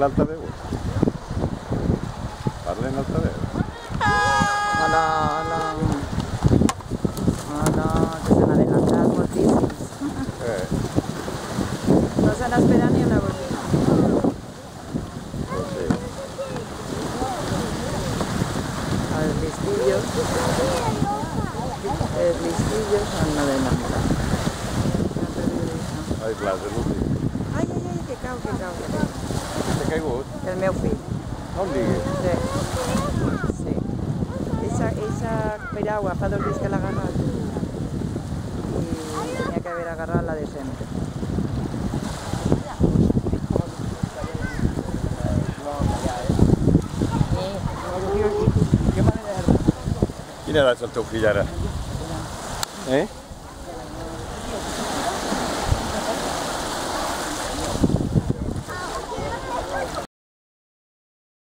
El alta de vos. Parle en alta de vos. Hola, hola. Que se van a adelantar cortísimos. No se la espera ni una bolita. A ver, listillos. Son adelantados. Hay clase, Lucy. Ay, que cao. El meu fill. No em diguis. Sí. Esa piragua fa 2 dies que l'ha agarrat. I tenia que haver agarrat la de sempre. Quina edat és el teu fill ara? Eh?